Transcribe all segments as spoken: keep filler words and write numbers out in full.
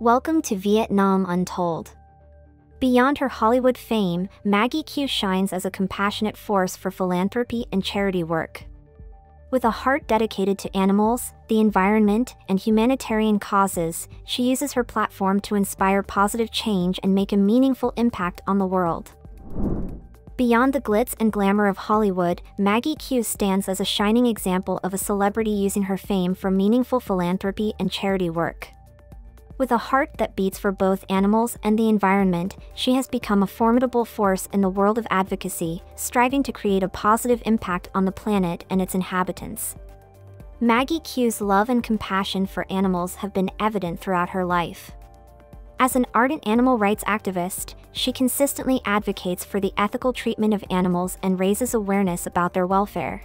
Welcome to Vietnam Untold. Beyond her Hollywood fame, Maggie Q shines as a compassionate force for philanthropy and charity work. With a heart dedicated to animals, the environment, and humanitarian causes, she uses her platform to inspire positive change and make a meaningful impact on the world. Beyond the glitz and glamour of Hollywood, Maggie Q stands as a shining example of a celebrity using her fame for meaningful philanthropy and charity work. With a heart that beats for both animals and the environment, she has become a formidable force in the world of advocacy, striving to create a positive impact on the planet and its inhabitants. Maggie Q's love and compassion for animals have been evident throughout her life. As an ardent animal rights activist, she consistently advocates for the ethical treatment of animals and raises awareness about their welfare.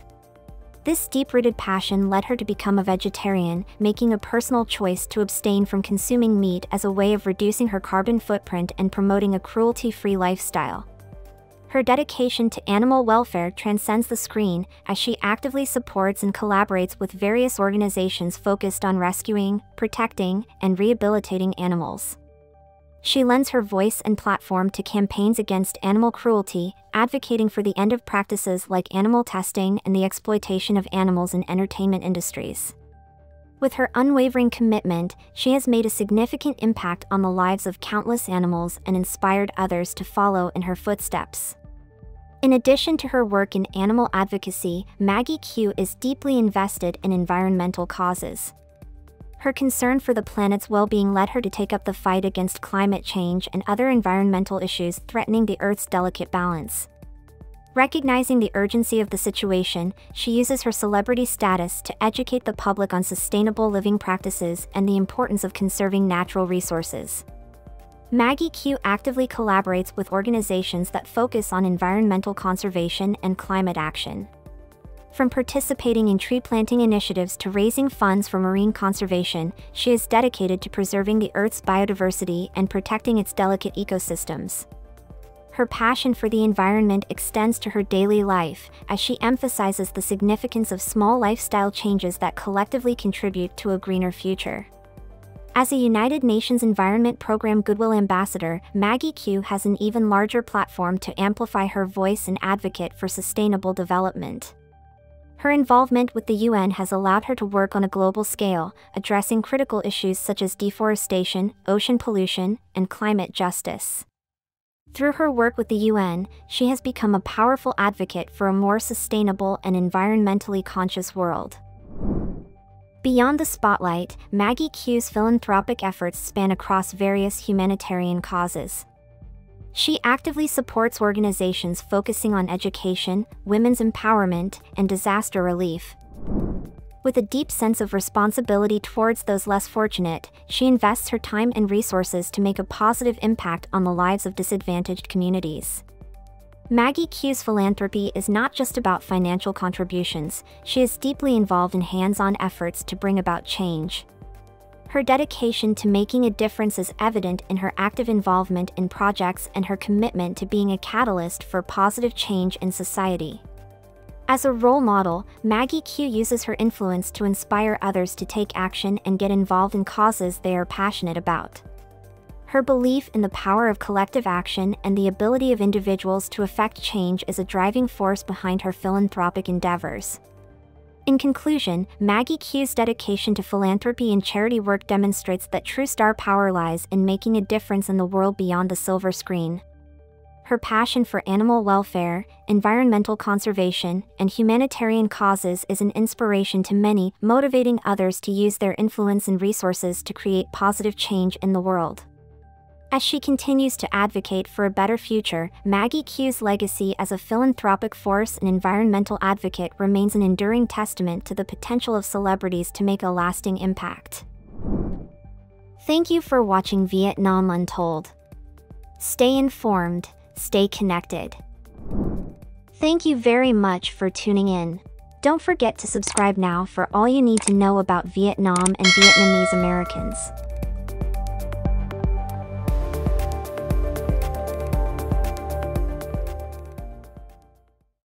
This deep-rooted passion led her to become a vegetarian, making a personal choice to abstain from consuming meat as a way of reducing her carbon footprint and promoting a cruelty-free lifestyle. Her dedication to animal welfare transcends the screen, as she actively supports and collaborates with various organizations focused on rescuing, protecting, and rehabilitating animals. She lends her voice and platform to campaigns against animal cruelty, advocating for the end of practices like animal testing and the exploitation of animals in entertainment industries. With her unwavering commitment, she has made a significant impact on the lives of countless animals and inspired others to follow in her footsteps. In addition to her work in animal advocacy, Maggie Q is deeply invested in environmental causes. Her concern for the planet's well-being led her to take up the fight against climate change and other environmental issues threatening the Earth's delicate balance. Recognizing the urgency of the situation, she uses her celebrity status to educate the public on sustainable living practices and the importance of conserving natural resources. Maggie Q actively collaborates with organizations that focus on environmental conservation and climate action. From participating in tree planting initiatives to raising funds for marine conservation, she is dedicated to preserving the Earth's biodiversity and protecting its delicate ecosystems. Her passion for the environment extends to her daily life, as she emphasizes the significance of small lifestyle changes that collectively contribute to a greener future. As a United Nations Environment Program Goodwill Ambassador, Maggie Q has an even larger platform to amplify her voice and advocate for sustainable development. Her involvement with the U N has allowed her to work on a global scale, addressing critical issues such as deforestation, ocean pollution, and climate justice. Through her work with the U N, she has become a powerful advocate for a more sustainable and environmentally conscious world. Beyond the spotlight, Maggie Q's philanthropic efforts span across various humanitarian causes. She actively supports organizations focusing on education, women's empowerment, and disaster relief. With a deep sense of responsibility towards those less fortunate, she invests her time and resources to make a positive impact on the lives of disadvantaged communities. Maggie Q's philanthropy is not just about financial contributions, she is deeply involved in hands-on efforts to bring about change. Her dedication to making a difference is evident in her active involvement in projects and her commitment to being a catalyst for positive change in society. As a role model, Maggie Q uses her influence to inspire others to take action and get involved in causes they are passionate about. Her belief in the power of collective action and the ability of individuals to affect change is a driving force behind her philanthropic endeavors. In conclusion, Maggie Q's dedication to philanthropy and charity work demonstrates that true star power lies in making a difference in the world beyond the silver screen. Her passion for animal welfare, environmental conservation, and humanitarian causes is an inspiration to many, motivating others to use their influence and resources to create positive change in the world. As she continues to advocate for a better future, Maggie Q's legacy as a philanthropic force and environmental advocate remains an enduring testament to the potential of celebrities to make a lasting impact. Thank you for watching Vietnam Untold. Stay informed, stay connected. Thank you very much for tuning in. Don't forget to subscribe now for all you need to know about Vietnam and Vietnamese Americans.